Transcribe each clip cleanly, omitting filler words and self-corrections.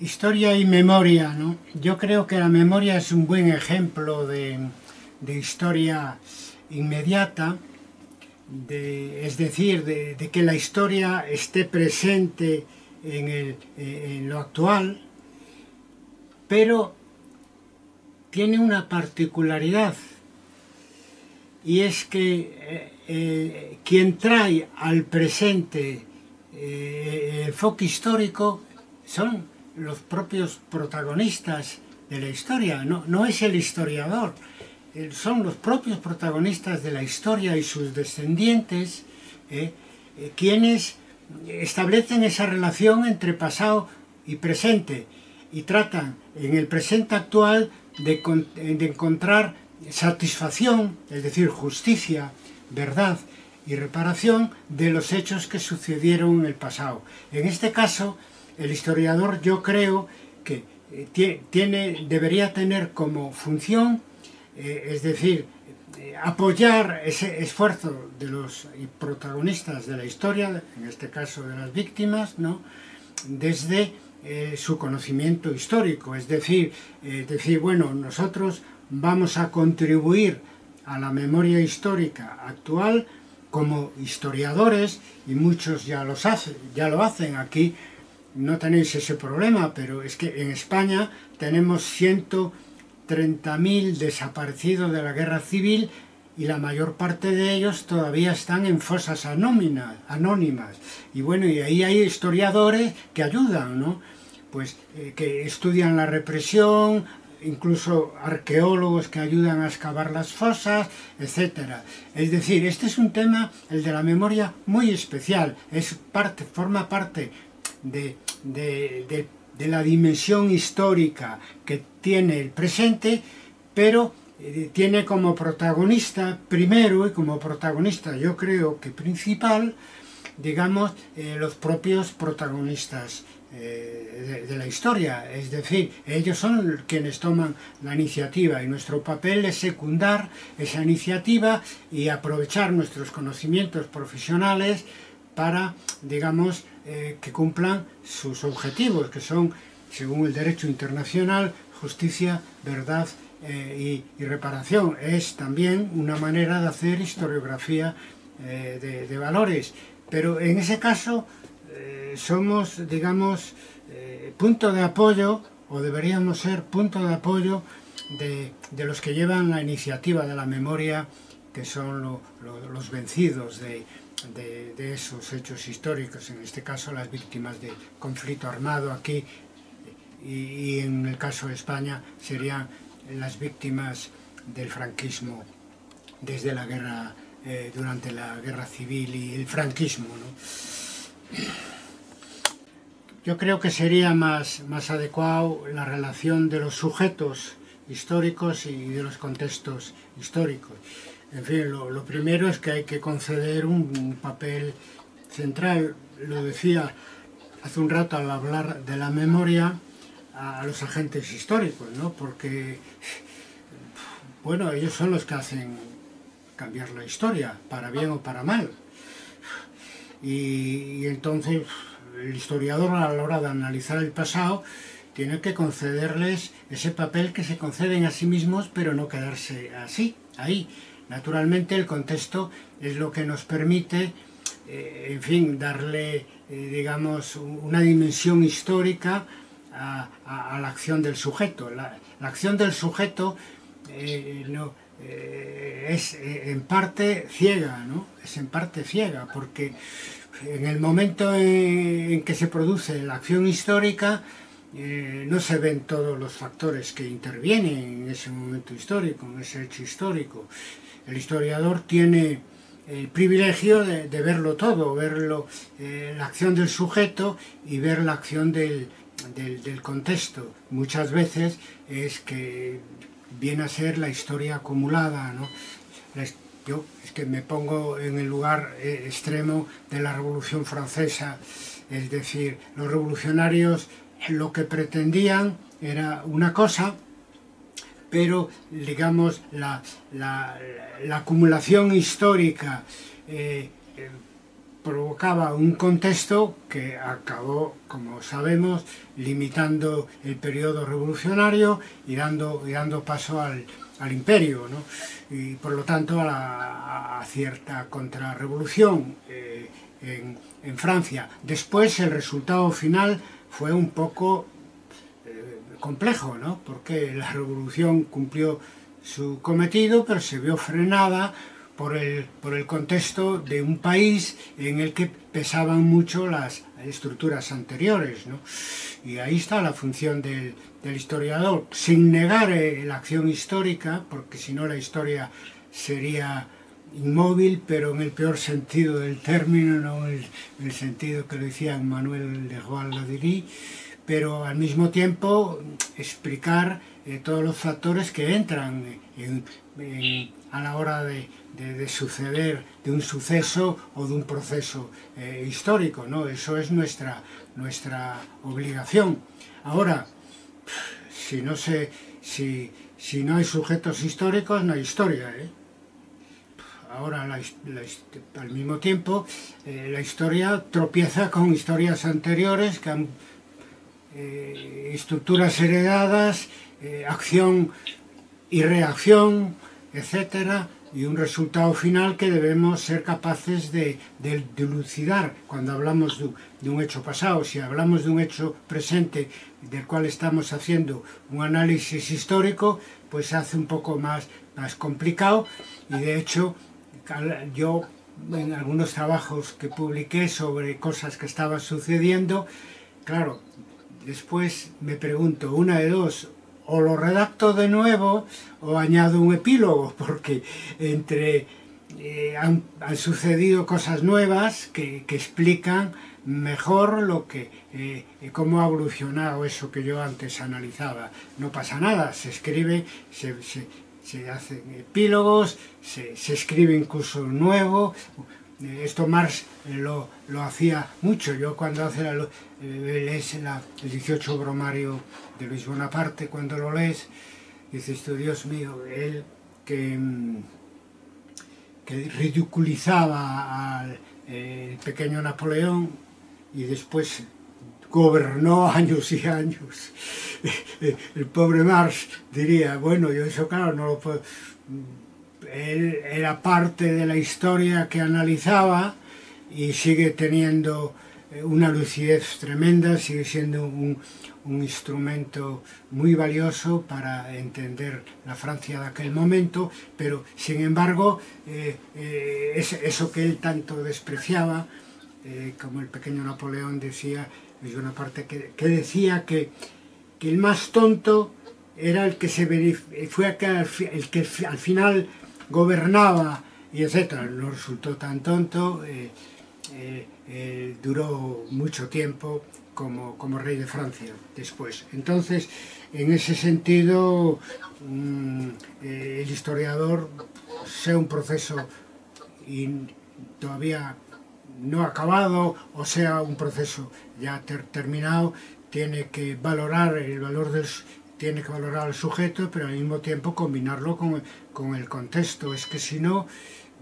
Historia y memoria, ¿no? Yo creo que la memoria es un buen ejemplo de historia inmediata, es decir, de que la historia esté presente en lo actual, pero tiene una particularidad, y es que quien trae al presente el foco histórico son los propios protagonistas de la historia, no es el historiador, son los propios protagonistas de la historia y sus descendientes quienes establecen esa relación entre pasado y presente y tratan en el presente actual de encontrar satisfacción, es decir, justicia, verdad y reparación de los hechos que sucedieron en el pasado. En este caso, el historiador, yo creo que debería tener como función, es decir, apoyar ese esfuerzo de los protagonistas de la historia, en este caso de las víctimas, ¿no? Desde su conocimiento histórico, es decir, bueno, nosotros vamos a contribuir a la memoria histórica actual como historiadores, y muchos ya lo hacen aquí. No tenéis ese problema, pero es que en España tenemos 130.000 desaparecidos de la guerra civil y la mayor parte de ellos todavía están en fosas anónimas. Y bueno, y ahí hay historiadores que ayudan, ¿no? Pues que estudian la represión, incluso arqueólogos que ayudan a excavar las fosas, etc. Es decir, este es un tema, el de la memoria, muy especial. Es parte, forma parte de la dimensión histórica que tiene el presente, pero tiene como protagonista primero, y como protagonista yo creo que principal, digamos, los propios protagonistas de la historia, es decir, ellos son quienes toman la iniciativa, y nuestro papel es secundar esa iniciativa y aprovechar nuestros conocimientos profesionales para, digamos, que cumplan sus objetivos, que son, según el derecho internacional, justicia, verdad y reparación. Es también una manera de hacer historiografía de valores, pero en ese caso somos, digamos, punto de apoyo, o deberíamos ser punto de apoyo de los que llevan la iniciativa de la memoria, que son los vencidos de esos hechos históricos, en este caso las víctimas de conflicto armado aquí, y en el caso de España serían las víctimas del franquismo desde la guerra, durante la guerra civil y el franquismo, ¿no? Yo creo que sería más adecuado la relación de los sujetos históricos y de los contextos históricos. En fin, lo primero es que hay que conceder un papel central, lo decía hace un rato al hablar de la memoria, a los agentes históricos, ¿no? Porque, bueno, ellos son los que hacen cambiar la historia, para bien o para mal. Y entonces el historiador, a la hora de analizar el pasado, tiene que concederles ese papel que se conceden a sí mismos, pero no quedarse así, ahí. Naturalmente el contexto es lo que nos permite, en fin, darle, digamos, una dimensión histórica a la acción del sujeto. La acción del sujeto es en parte ciega, ¿no? Es en parte ciega, porque en el momento en que se produce la acción histórica, no se ven todos los factores que intervienen en ese momento histórico, en ese hecho histórico. El historiador tiene el privilegio de verlo todo, verlo, la acción del sujeto y ver la acción del contexto. Muchas veces es que viene a ser la historia acumulada, ¿no? Yo es que me pongo en el lugar extremo de la Revolución Francesa, es decir, los revolucionarios lo que pretendían era una cosa, pero, digamos, la acumulación histórica provocaba un contexto que acabó, como sabemos, limitando el periodo revolucionario y dando paso al imperio, ¿no? Y por lo tanto a cierta contrarrevolución en Francia. Después el resultado final fue un poco complejo, ¿no? Porque la revolución cumplió su cometido, pero se vio frenada por el contexto de un país en el que pesaban mucho las estructuras anteriores, ¿no? Y ahí está la función del historiador, sin negar la acción histórica, porque si no la historia sería inmóvil, pero en el peor sentido del término, no el sentido que lo decía Manuel de Juan Ladirí, pero al mismo tiempo explicar todos los factores que entran a la hora de suceder, de un suceso o de un proceso histórico, ¿no? Eso es nuestra obligación. Ahora, si no hay sujetos históricos, no hay historia, ¿eh? Ahora, al mismo tiempo, la historia tropieza con historias anteriores que han estructuras heredadas, acción y reacción, etcétera, y un resultado final que debemos ser capaces de dilucidar cuando hablamos de un hecho pasado. Si hablamos de un hecho presente del cual estamos haciendo un análisis histórico, pues se hace un poco más complicado, y de hecho yo en algunos trabajos que publiqué sobre cosas que estaban sucediendo, claro, después me pregunto, una de dos, o lo redacto de nuevo o añado un epílogo, porque entre han sucedido cosas nuevas que explican mejor lo que cómo ha evolucionado eso que yo antes analizaba. No pasa nada, se escribe, se hacen epílogos, se escribe incluso nuevo. Esto Marx lo hacía mucho. Yo cuando hace el 18 Bromario de Luis Bonaparte, cuando lo lees, dices tú, Dios mío, él que ridiculizaba al pequeño Napoleón y después gobernó años y años. El pobre Marx diría, bueno, yo eso claro no lo puedo... Él era parte de la historia que analizaba y sigue teniendo una lucidez tremenda, sigue siendo un instrumento muy valioso para entender la Francia de aquel momento, pero sin embargo eso que él tanto despreciaba, como el pequeño Napoleón decía, es una parte que decía que el más tonto era el que al final gobernaba, y etcétera. No resultó tan tonto, duró mucho tiempo como rey de Francia después. Entonces, en ese sentido, el historiador, sea un proceso todavía no acabado o sea un proceso ya terminado, tiene que valorar el valor del... Tiene que valorar al sujeto, pero al mismo tiempo combinarlo con el contexto. Es que si no,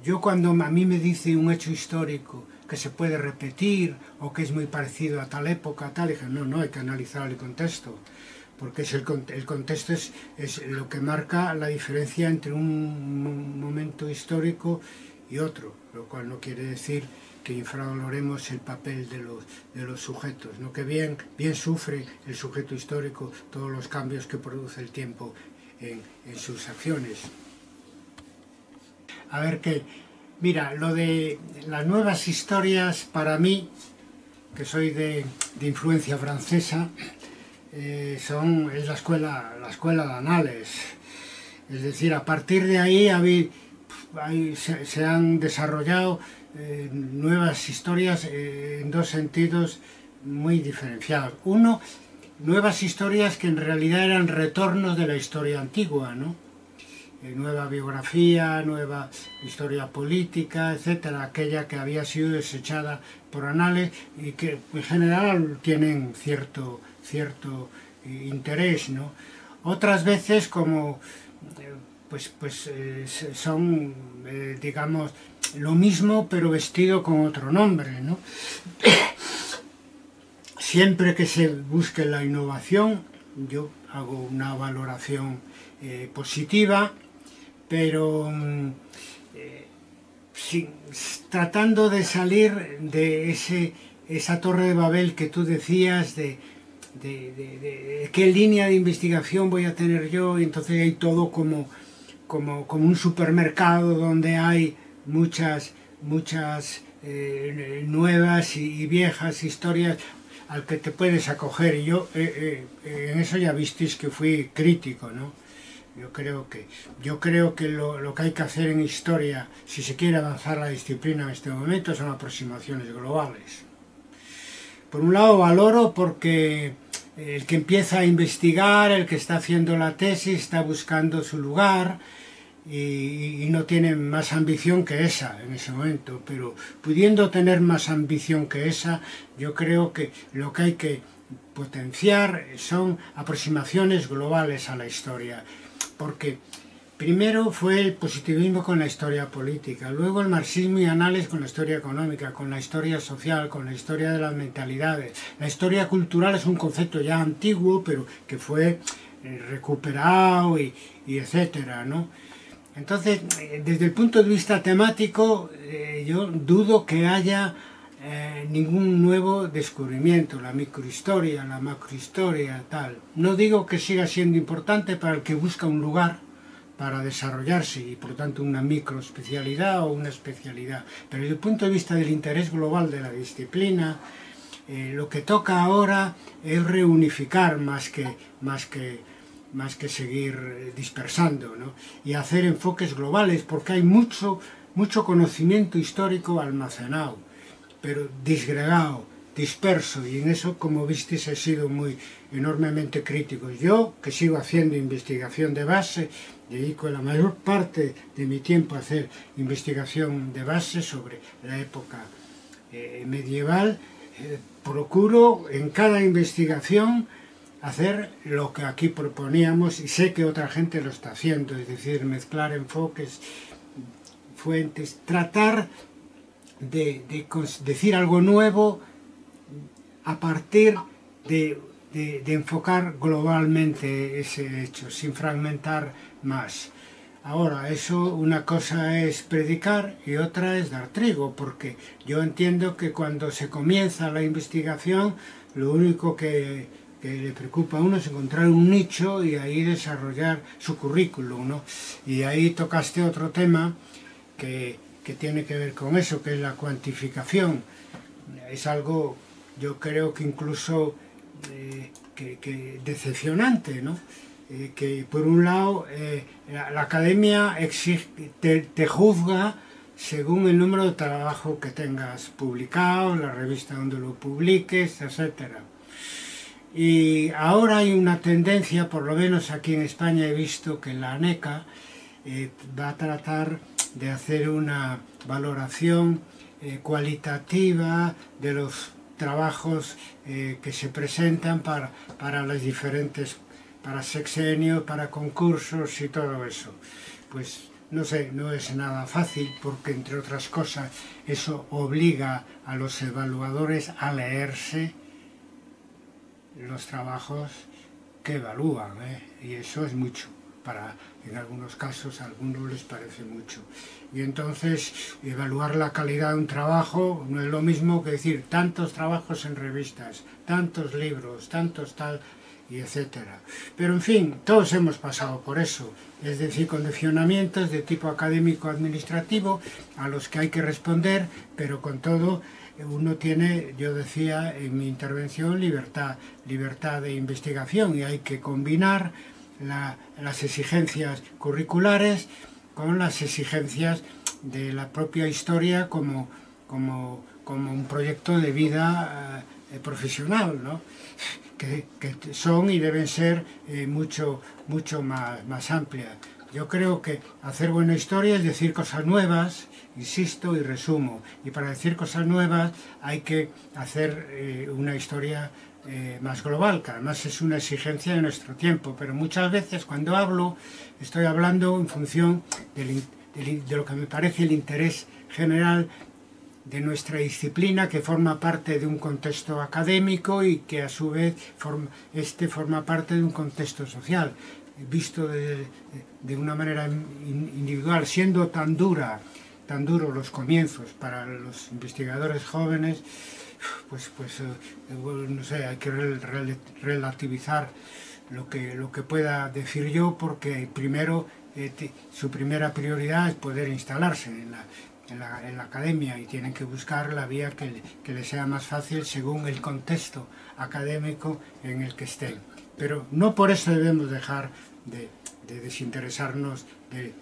yo cuando a mí me dice un hecho histórico que se puede repetir o que es muy parecido a tal época, tal, dije, no, hay que analizar el contexto, porque es el contexto es lo que marca la diferencia entre un momento histórico y otro, lo cual no quiere decir que infravaloremos el papel de los sujetos, ¿no? Que bien sufre el sujeto histórico todos los cambios que produce el tiempo en sus acciones. A ver qué... Mira, lo de las nuevas historias, para mí, que soy de influencia francesa, es la escuela de Annales. Es decir, a partir de ahí se han desarrollado nuevas historias en dos sentidos muy diferenciados. Uno, nuevas historias que en realidad eran retornos de la historia antigua, ¿no? Nueva biografía, nueva historia política, etcétera, aquella que había sido desechada por Annales y que en general tienen cierto interés, ¿no? Otras veces, como son, digamos, lo mismo pero vestido con otro nombre, ¿no? Siempre que se busque la innovación, yo hago una valoración positiva, pero tratando de salir de esa torre de Babel que tú decías, de qué línea de investigación voy a tener yo, y entonces hay todo como un supermercado donde hay muchas nuevas y viejas historias al que te puedes acoger. Y yo en eso ya visteis que fui crítico, ¿no? Yo creo que lo que hay que hacer en historia, si se quiere avanzar la disciplina en este momento, son aproximaciones globales. Por un lado valoro porque el que empieza a investigar, el que está haciendo la tesis, está buscando su lugar y no tiene más ambición que esa en ese momento, pero pudiendo tener más ambición que esa, yo creo que lo que hay que potenciar son aproximaciones globales a la historia. Porque primero fue el positivismo con la historia política, luego el marxismo y análisis con la historia económica, con la historia social, con la historia de las mentalidades. La historia cultural es un concepto ya antiguo, pero que fue recuperado y etcétera, ¿no? Entonces, desde el punto de vista temático, yo dudo que haya ningún nuevo descubrimiento, la microhistoria, la macrohistoria, tal. No digo que siga siendo importante para el que busca un lugar para desarrollarse y por tanto una microespecialidad o una especialidad, pero desde el punto de vista del interés global de la disciplina, lo que toca ahora es reunificar más que seguir dispersando, ¿no? Y hacer enfoques globales, porque hay mucho conocimiento histórico almacenado, pero disgregado, disperso, y en eso, como visteis, he sido enormemente crítico. Yo, que sigo haciendo investigación de base, dedico la mayor parte de mi tiempo a hacer investigación de base sobre la época medieval, procuro en cada investigación hacer lo que aquí proponíamos, y sé que otra gente lo está haciendo, es decir, mezclar enfoques, fuentes, tratar de decir algo nuevo a partir de enfocar globalmente ese hecho, sin fragmentar más. Ahora, eso, una cosa es predicar y otra es dar trigo, porque yo entiendo que cuando se comienza la investigación, lo único que le preocupa a uno es encontrar un nicho y ahí desarrollar su currículum, ¿no? Y ahí tocaste otro tema que tiene que ver con eso, que es la cuantificación. Es algo, yo creo que incluso que decepcionante, ¿no? Que por un lado la academia te juzga según el número de trabajo que tengas publicado, la revista donde lo publiques, etc. Y ahora hay una tendencia, por lo menos aquí en España he visto que la ANECA va a tratar de hacer una valoración cualitativa de los trabajos que se presentan para las diferentes, para sexenios, para concursos y todo eso. Pues no sé, no es nada fácil, porque entre otras cosas eso obliga a los evaluadores a leerse los trabajos que evalúan, y eso es mucho. En algunos casos, a algunos les parece mucho. Y entonces, evaluar la calidad de un trabajo no es lo mismo que decir tantos trabajos en revistas, tantos libros, tantos tal, y etcétera. Pero en fin, todos hemos pasado por eso, es decir, condicionamientos de tipo académico-administrativo a los que hay que responder, pero con todo, uno tiene, yo decía en mi intervención, libertad de investigación, y hay que combinar las exigencias curriculares con las exigencias de la propia historia como un proyecto de vida profesional, ¿no? Que son y deben ser mucho más amplias. Yo creo que hacer buena historia es decir cosas nuevas, insisto y resumo, y para decir cosas nuevas hay que hacer una historia más global, que además es una exigencia de nuestro tiempo, pero muchas veces cuando hablo, estoy hablando en función de lo que me parece el interés general de nuestra disciplina, que forma parte de un contexto académico y que a su vez forma parte de un contexto social, visto de una manera individual, siendo tan duro los comienzos para los investigadores jóvenes, pues no sé, hay que relativizar lo que pueda decir yo, porque primero su primera prioridad es poder instalarse en la academia, y tienen que buscar la vía que les sea más fácil según el contexto académico en el que estén. Pero no por eso debemos dejar de desinteresarnos del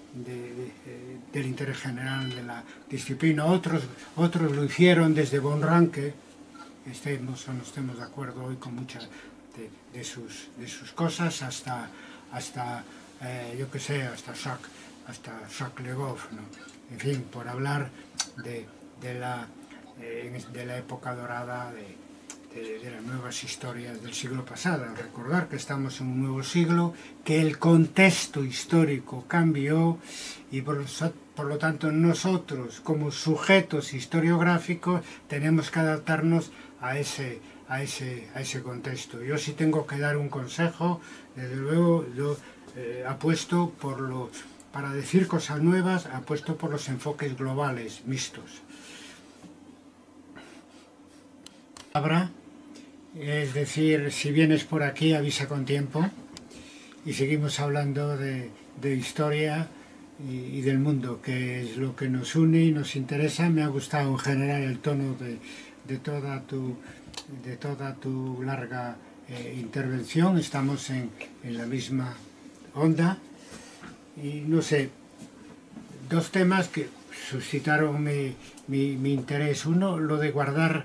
interés general de la disciplina. Otros lo hicieron desde von Ranke, estemos o no estemos de acuerdo hoy con muchas de sus cosas, hasta yo que sé, hasta Jacques Le Goff, ¿no? En fin, por hablar de la época dorada de las nuevas historias del siglo pasado. Recordar que estamos en un nuevo siglo, que el contexto histórico cambió y por lo tanto nosotros como sujetos historiográficos tenemos que adaptarnos a ese contexto. Yo sí tengo que dar un consejo, desde luego yo apuesto para decir cosas nuevas, apuesto por los enfoques globales, mixtos. Habrá, es decir, si vienes por aquí avisa con tiempo, y seguimos hablando de historia y del mundo, que es lo que nos une y nos interesa. Me ha gustado en general el tono de toda tu larga intervención. Estamos en la misma onda, y no sé, dos temas que suscitaron mi interés. Uno, lo de guardar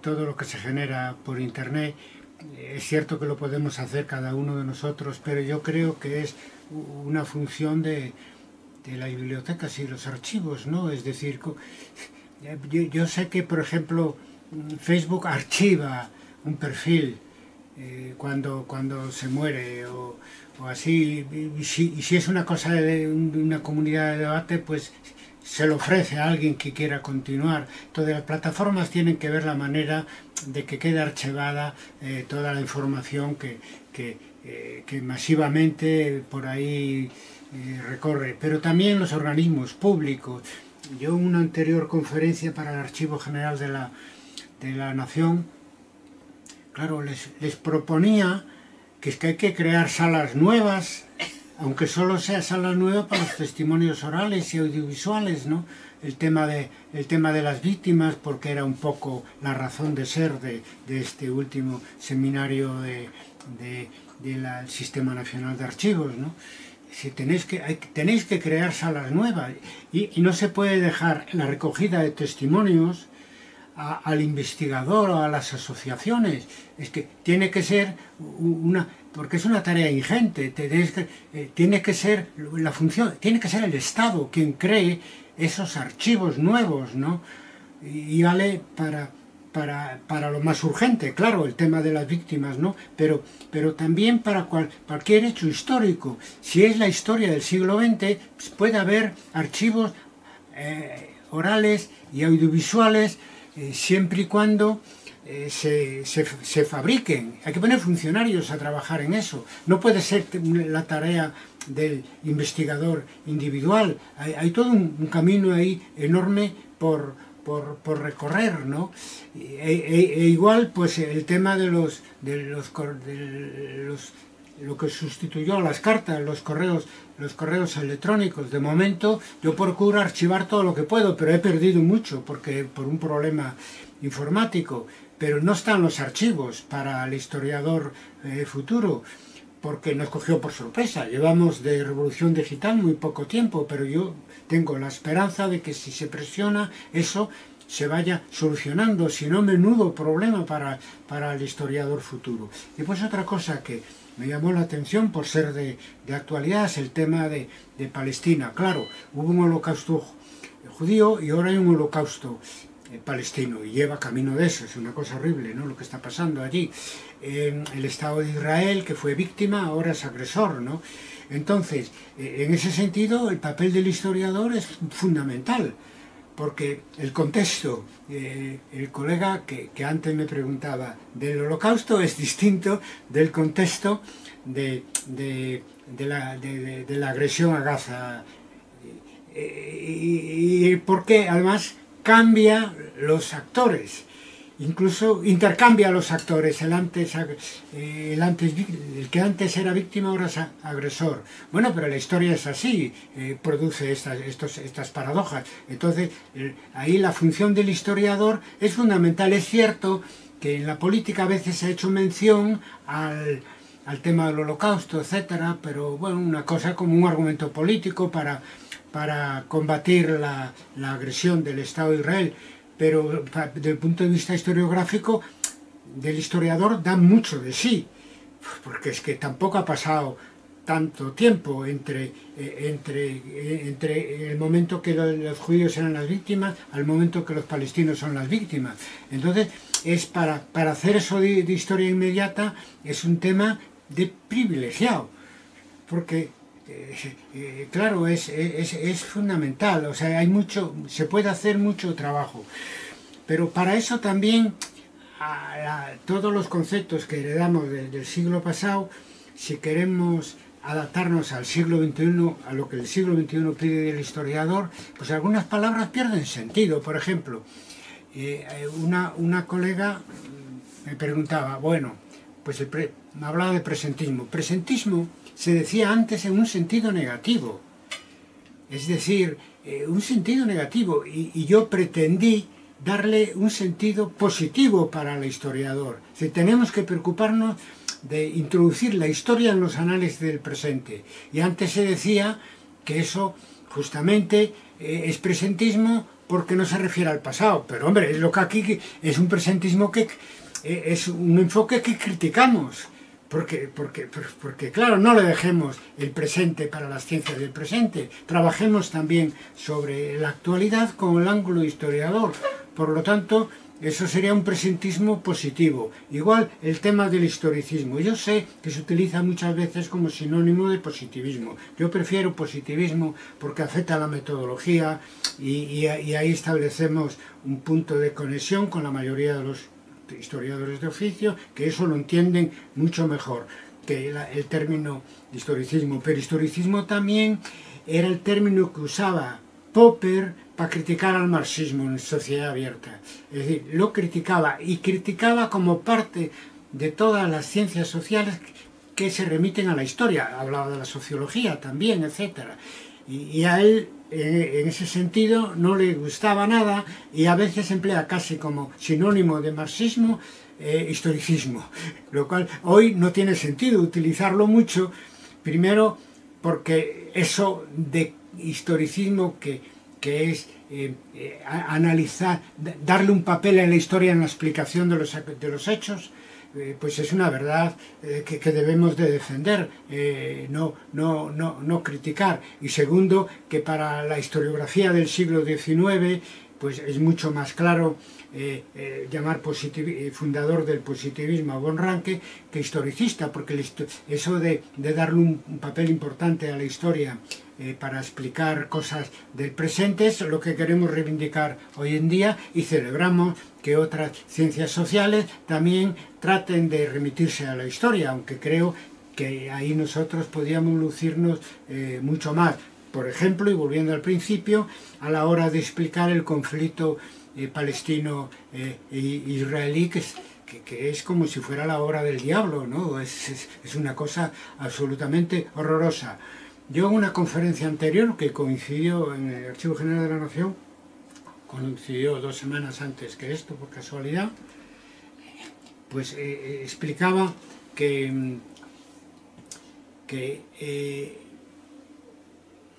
todo lo que se genera por internet. Es cierto que lo podemos hacer cada uno de nosotros, pero yo creo que es una función de las bibliotecas y los archivos, ¿no? Es decir, yo sé que, por ejemplo, Facebook archiva un perfil cuando se muere o así, y si es una cosa de una comunidad de debate, pues se lo ofrece a alguien que quiera continuar. Entonces las plataformas tienen que ver la manera de que quede archivada toda la información que masivamente por ahí recorre, pero también los organismos públicos. Yo en una anterior conferencia para el Archivo General de la Nación, claro, les proponía que hay que crear salas nuevas, aunque solo sea sala nueva para los testimonios orales y audiovisuales, ¿no? El tema de las víctimas, porque era un poco la razón de ser de este último seminario del Sistema Nacional de Archivos, ¿no? Si tenéis que crear salas nuevas, y no se puede dejar la recogida de testimonios al investigador o a las asociaciones. Es que tiene que ser porque es una tarea ingente. Tiene que ser el Estado quien cree esos archivos nuevos, ¿no? Y vale para lo más urgente, claro, el tema de las víctimas, ¿no? Pero también para cualquier hecho histórico. Si es la historia del siglo XX, pues puede haber archivos orales y audiovisuales, siempre y cuando se fabriquen. Hay que poner funcionarios a trabajar en eso. No puede ser la tarea del investigador individual. Hay todo un camino ahí enorme por recorrer, ¿no? E igual, pues el tema de lo que sustituyó a las cartas, los correos electrónicos. De momento yo procuro archivar todo lo que puedo, pero he perdido mucho por un problema informático. Pero no están los archivos para el historiador futuro, porque nos cogió por sorpresa. Llevamos de revolución digital muy poco tiempo, pero yo tengo la esperanza de que si se presiona eso se vaya solucionando, si no, menudo problema para el historiador futuro. Después, otra cosa que me llamó la atención por ser de actualidad es el tema de Palestina. Claro, hubo un holocausto judío y ahora hay un holocausto palestino, y lleva camino de eso. Es una cosa horrible, ¿no?, lo que está pasando allí. El Estado de Israel, que fue víctima, ahora es agresor, ¿no? Entonces, en ese sentido, el papel del historiador es fundamental, porque el contexto, el colega que antes me preguntaba del Holocausto, es distinto del contexto de la agresión a Gaza, y porque además cambia los actores, incluso intercambia los actores. El que antes era víctima ahora es agresor. Bueno, pero la historia es así, produce estas paradojas. Entonces, ahí la función del historiador es fundamental. Es cierto que en la política a veces se ha hecho mención al tema del Holocausto, etcétera, pero bueno, una cosa como un argumento político para combatir la agresión del Estado de Israel. Pero desde el punto de vista historiográfico, del historiador da mucho de sí, porque es que tampoco ha pasado tanto tiempo entre el momento que los judíos eran las víctimas al momento que los palestinos son las víctimas. Entonces, es para hacer eso de historia inmediata, es un tema de privilegiado, porque claro, es fundamental. O sea, hay mucho, se puede hacer mucho trabajo, pero para eso también todos los conceptos que heredamos del siglo pasado, si queremos adaptarnos al siglo XXI, a lo que el siglo XXI pide del historiador, pues algunas palabras pierden sentido. Por ejemplo, una colega me preguntaba, bueno, pues me hablaba de presentismo. Presentismo se decía antes en un sentido negativo, es decir, un sentido negativo, y yo pretendí darle un sentido positivo para el historiador. O sea, tenemos que preocuparnos de introducir la historia en los análisis del presente, y antes se decía que eso justamente es presentismo porque no se refiere al pasado, pero hombre, es lo que aquí es un presentismo que es un enfoque que criticamos. Porque claro, no le dejemos el presente para las ciencias del presente. Trabajemos también sobre la actualidad con el ángulo historiador. Por lo tanto, eso sería un presentismo positivo. Igual el tema del historicismo. Yo sé que se utiliza muchas veces como sinónimo de positivismo. Yo prefiero positivismo porque afecta a la metodología y ahí establecemos un punto de conexión con la mayoría de los historiadores de oficio, que eso lo entienden mucho mejor que el término historicismo. Pero historicismo también era el término que usaba Popper para criticar al marxismo en Sociedad Abierta. Es decir, lo criticaba, y criticaba como parte de todas las ciencias sociales que se remiten a la historia. Hablaba de la sociología también, etcétera, y a él en ese sentido no le gustaba nada, y a veces emplea casi como sinónimo de marxismo historicismo, lo cual hoy no tiene sentido utilizarlo mucho. Primero, porque eso de historicismo que es analizar, darle un papel a la historia en la explicación de los hechos, pues es una verdad que debemos de defender, no criticar. Y segundo, que para la historiografía del siglo XIX pues es mucho más claro llamar fundador del positivismo a von Ranke que historicista, porque eso de darle un papel importante a la historia para explicar cosas del presente es lo que queremos reivindicar hoy en día, y celebramos que otras ciencias sociales también traten de remitirse a la historia, aunque creo que ahí nosotros podíamos lucirnos mucho más. Por ejemplo, y volviendo al principio, a la hora de explicar el conflicto palestino-israelí, que es como si fuera la obra del diablo, ¿no? Es una cosa absolutamente horrorosa. Yo en una conferencia anterior, que coincidió en el Archivo General de la Nación, coincidió 2 semanas antes que esto, por casualidad, pues explicaba que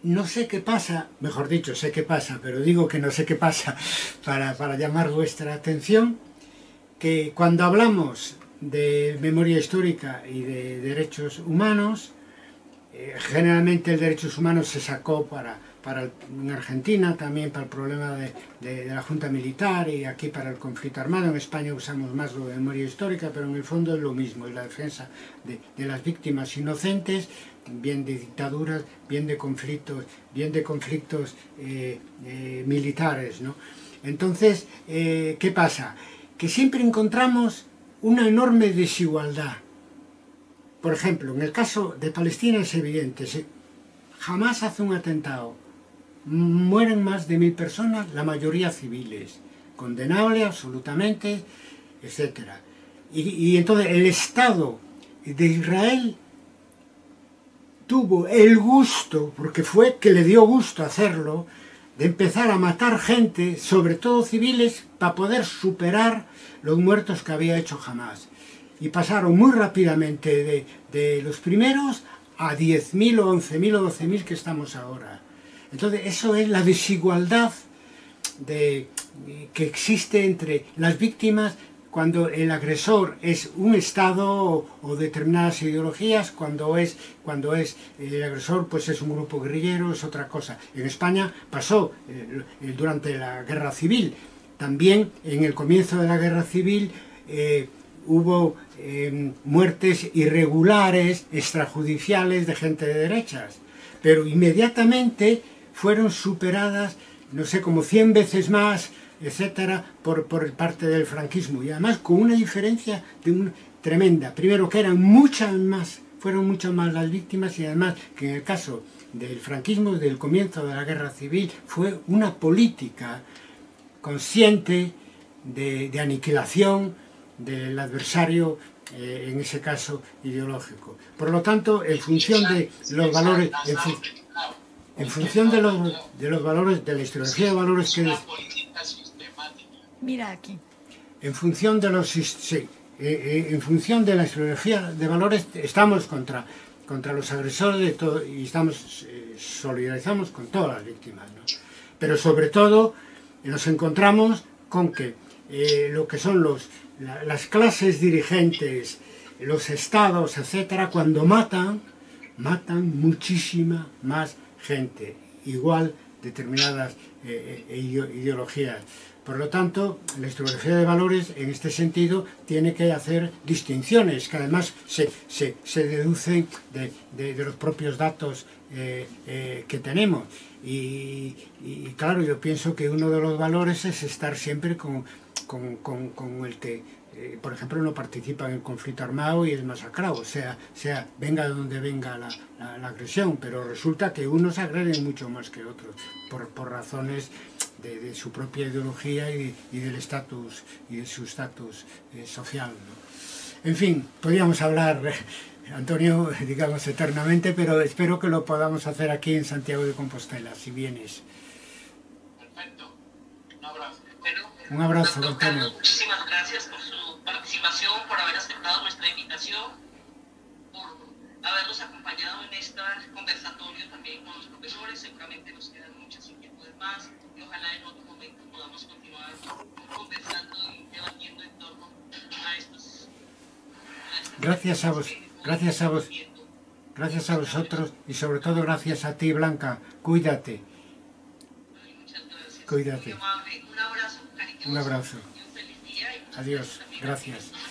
no sé qué pasa, mejor dicho, sé qué pasa, pero digo que no sé qué pasa para llamar vuestra atención, que cuando hablamos de memoria histórica y de derechos humanos, generalmente el derechos humanos se sacó para en Argentina también para el problema de la Junta Militar, y aquí para el conflicto armado. En España usamos más lo de memoria histórica, pero en el fondo es lo mismo, es la defensa de las víctimas inocentes, bien de dictaduras, bien de conflictos militares, ¿no? Entonces, ¿qué pasa? Que siempre encontramos una enorme desigualdad. Por ejemplo, en el caso de Palestina es evidente, jamás hace un atentado, mueren más de 1000 personas, la mayoría civiles, condenable absolutamente, etc. Y entonces el Estado de Israel tuvo el gusto, porque fue que le dio gusto hacerlo, de empezar a matar gente, sobre todo civiles, para poder superar los muertos que había hecho Hamás. Y pasaron muy rápidamente de los primeros a 10.000 o 11.000 o 12.000 que estamos ahora. Entonces, eso es la desigualdad que existe entre las víctimas cuando el agresor es un Estado o determinadas ideologías, cuando es el agresor, pues es un grupo guerrillero, es otra cosa. En España pasó durante la Guerra Civil. También en el comienzo de la Guerra Civil hubo muertes irregulares, extrajudiciales de gente de derechas, pero inmediatamente fueron superadas, no sé, como 100 veces más, etcétera, por parte del franquismo, y además con una diferencia tremenda. Primero que eran fueron muchas más las víctimas, y además que en el caso del franquismo, desde el comienzo de la Guerra Civil, fue una política consciente de aniquilación del adversario, en ese caso ideológico. Por lo tanto, en función de los valores, en función de los valores, de la historiografía de valores que mira aquí. En función de la historiografía de valores estamos contra los agresores de todo, y estamos solidarizamos con todas las víctimas, ¿no? Pero sobre todo nos encontramos con que lo que son las clases dirigentes, los estados, etcétera, cuando matan muchísima más gente, igual determinadas ideologías. Por lo tanto, la historiografía de valores, en este sentido, tiene que hacer distinciones, que además se deducen de los propios datos que tenemos. Y claro, yo pienso que uno de los valores es estar siempre con el que, por ejemplo, no participa en el conflicto armado y es masacrado, venga de donde venga la agresión, pero resulta que unos agreden mucho más que otros, por razones de su propia ideología y del estatus, y de su estatus social, ¿no? En fin, podríamos hablar, Antonio, digamos, eternamente, pero espero que lo podamos hacer aquí en Santiago de Compostela, si vienes. Perfecto. Un abrazo. Bueno, un abrazo, doctor Carlos, muchísimas gracias por su participación, por haber aceptado nuestra invitación, por habernos acompañado en este conversatorio también con los profesores. Seguramente nos quedan muchas inquietudes más, y ojalá en otro momento podamos continuar conversando y debatiendo en torno a estos... Gracias a vosotros, y sobre todo gracias a ti, Blanca. Cuídate. Ay, muchas gracias. Cuídate. Muy amable. Un abrazo. Un abrazo. Adiós. Gracias.